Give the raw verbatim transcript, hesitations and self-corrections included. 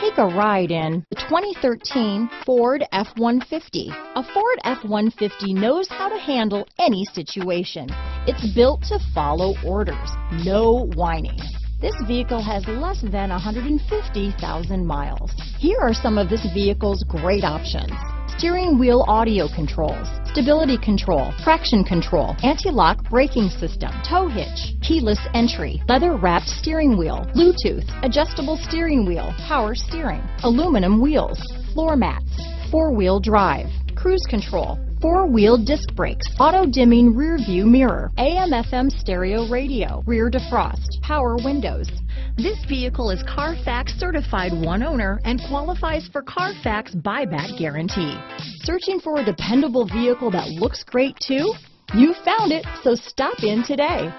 Take a ride in the twenty thirteen Ford F one fifty. A Ford F one fifty knows how to handle any situation. It's built to follow orders, no whining. This vehicle has less than one hundred fifty thousand miles. Here are some of this vehicle's great options. Steering wheel audio controls, stability control, traction control, anti-lock braking system, tow hitch, keyless entry, leather-wrapped steering wheel, Bluetooth, adjustable steering wheel, power steering, aluminum wheels, floor mats, four-wheel drive, cruise control, four-wheel disc brakes, auto-dimming rear-view mirror, A M F M stereo radio, rear defrost, power windows. This vehicle is Carfax certified one owner and qualifies for Carfax buyback guarantee. Searching for a dependable vehicle that looks great too? You found it, so stop in today.